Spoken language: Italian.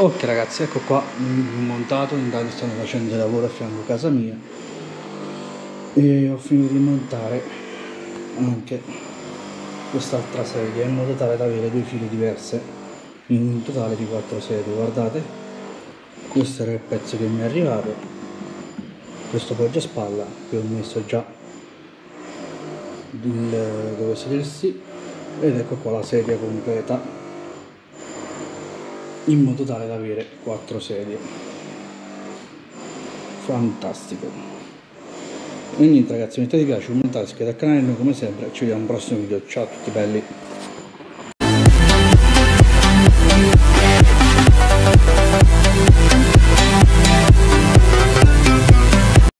Ok ragazzi, ecco qua montato, intanto stanno facendo il lavoro a fianco a casa mia e ho finito di montare anche quest'altra sedia in modo tale da avere due file diverse, in un totale di 4 sedie. Guardate, questo era il pezzo che mi è arrivato, questo poggiaspalla che ho messo già dove sedersi, ed ecco qua la sedia completa, in modo tale da avere 4 sedie. Fantastico. E niente ragazzi, mettete mi piace, commentate, iscrivetevi al canale, noi come sempre ci vediamo al prossimo video. Ciao a tutti belli.